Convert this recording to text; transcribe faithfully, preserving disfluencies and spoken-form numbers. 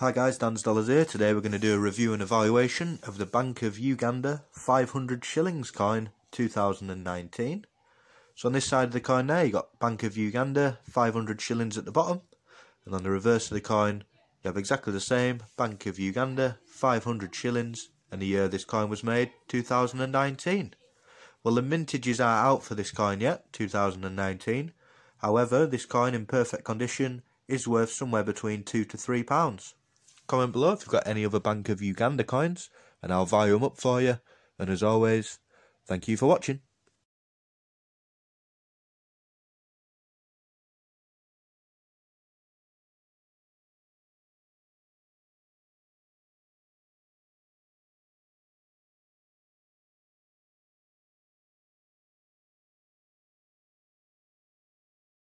Hi guys, Dan's Dollars here. Today we're going to do a review and evaluation of the Bank of Uganda five hundred shillings coin two thousand nineteen. So on this side of the coin there you got Bank of Uganda five hundred shillings at the bottom, and on the reverse of the coin you have exactly the same, Bank of Uganda five hundred shillings, and the year this coin was made, two thousand nineteen. Well, the mintages are out for this coin yet, two thousand nineteen. However, this coin in perfect condition is worth somewhere between two to three pounds. Comment below if you've got any other Bank of Uganda coins and I'll value them up for you, and as always, thank you for watching.